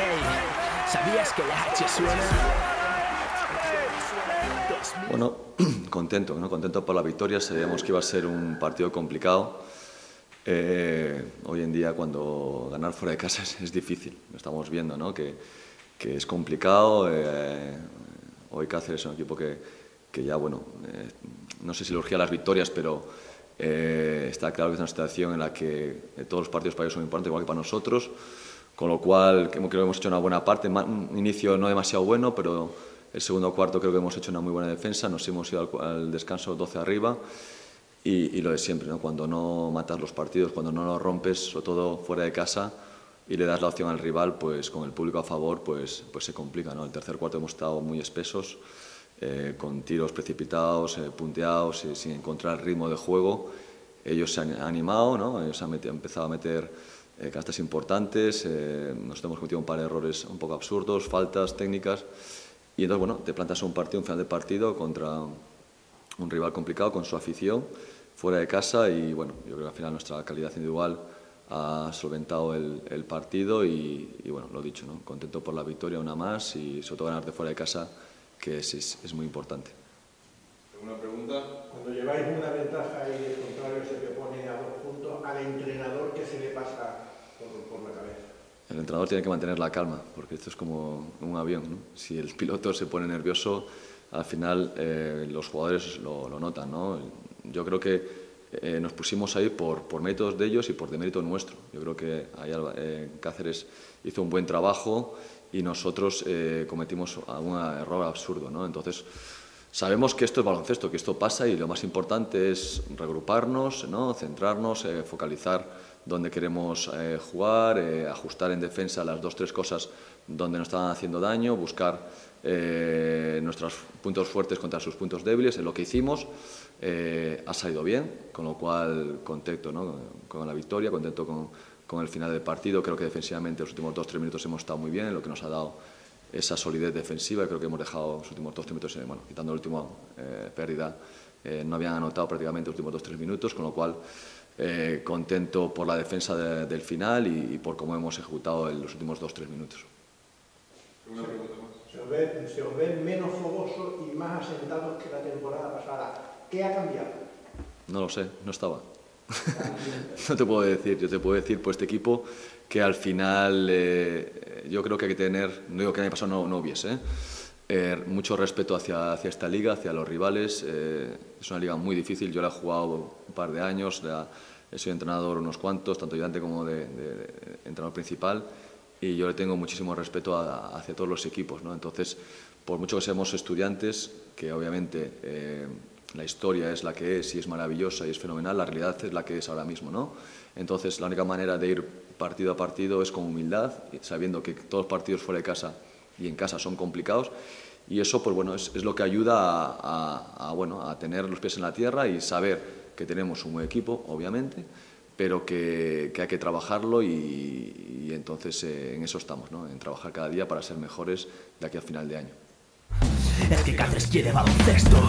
Hey, ¿sabías que la H suena? Bueno, contento, ¿no? Contento por la victoria. Sabíamos que iba a ser un partido complicado. Hoy en día, cuando ganar fuera de casa es difícil. Lo estamos viendo, ¿no? Que es complicado. Hoy Cáceres es un equipo que ya, bueno, no sé si le urgía las victorias, pero está claro que es una situación en la que todos los partidos para ellos son importantes, igual que para nosotros, con lo cual creo que hemos hecho una buena parte, un inicio no demasiado bueno, pero el segundo cuarto creo que hemos hecho una muy buena defensa, nos hemos ido al descanso 12 arriba y lo de siempre, ¿no? Cuando no matas los partidos, cuando no los rompes, sobre todo fuera de casa, y le das la opción al rival, pues con el público a favor, pues se complica, ¿no? El tercer cuarto hemos estado muy espesos, con tiros precipitados, punteados, sin encontrar ritmo de juego. Ellos se han animado, ¿no? Ellos han empezado a meter canastas importantes, nos hemos cometido un par de errores un poco absurdos, faltas técnicas, y entonces, bueno, te plantas un partido, un final de partido contra un rival complicado, con su afición, fuera de casa, y bueno, yo creo que al final nuestra calidad individual ha solventado el partido y bueno, lo dicho, ¿no? Contento por la victoria una más y sobre todo ganar de fuera de casa, que es muy importante. ¿Alguna pregunta? Cuando lleváis una ventaja y el contrario se te pone a 2 puntos, ¿al entrenador qué se le pasa por la cabeza? El entrenador tiene que mantener la calma, porque esto es como un avión, ¿no? Si el piloto se pone nervioso, al final los jugadores lo notan, ¿no? Yo creo que nos pusimos ahí por méritos de ellos y por demérito nuestro. Yo creo que ahí Cáceres hizo un buen trabajo y nosotros cometimos algún error absurdo, ¿no? Entonces, sabemos que esto es baloncesto, que esto pasa y lo más importante es regruparnos, ¿no? Centrarnos, focalizar dónde queremos jugar, ajustar en defensa las 2 o 3 cosas donde nos estaban haciendo daño, buscar nuestros puntos fuertes contra sus puntos débiles. En lo que hicimos ha salido bien, con lo cual contento, ¿no? Con la victoria, contento con el final del partido. Creo que defensivamente los últimos 2 o 3 minutos hemos estado muy bien, lo que nos ha dado esa solidez defensiva. Creo que hemos dejado los últimos 2 o 3 minutos, bueno, quitando la última pérdida, no habían anotado prácticamente los últimos 2 o 3 minutos, con lo cual contento por la defensa del final y por cómo hemos ejecutado en los últimos 2 o 3 minutos. Una pregunta más. Se os ven menos fogosos y más asentados que la temporada pasada. ¿Qué ha cambiado? No lo sé, no estaba. No te puedo decir, yo te puedo decir por este equipo que al final yo creo que hay que tener, no digo que el año pasado no hubiese, mucho respeto hacia esta liga, hacia los rivales. Es una liga muy difícil, yo la he jugado un par de años, he sido entrenador unos cuantos, tanto ayudante como de entrenador principal, y yo le tengo muchísimo respeto hacia todos los equipos, ¿no? Entonces, por mucho que seamos estudiantes, que obviamente la historia es la que es y es maravillosa y es fenomenal, la realidad es la que es ahora mismo, ¿no? Entonces, la única manera de ir partido a partido es con humildad, sabiendo que todos los partidos fuera de casa y en casa son complicados, y eso, pues bueno, es lo que ayuda a tener los pies en la tierra y saber que tenemos un buen equipo, obviamente, pero que hay que trabajarlo y entonces en eso estamos, ¿no? En trabajar cada día para ser mejores de aquí al final de año. Es que Cáceres quiere baloncesto.